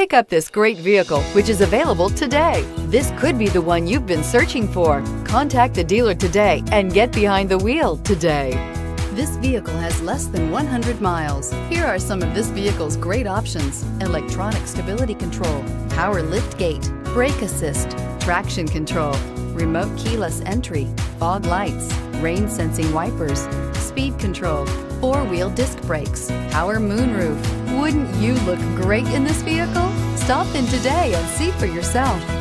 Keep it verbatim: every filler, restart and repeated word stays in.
Pick up this great vehicle, which is available today. This could be the one you've been searching for. Contact the dealer today and get behind the wheel today. This vehicle has less than one hundred miles. Here are some of this vehicle's great options: electronic stability control, power lift gate, brake assist, traction control, remote keyless entry, fog lights, rain sensing wipers, speed control, four-wheel disc brakes, power moonroof. Wouldn't you look great in this vehicle? Stop in today and see for yourself.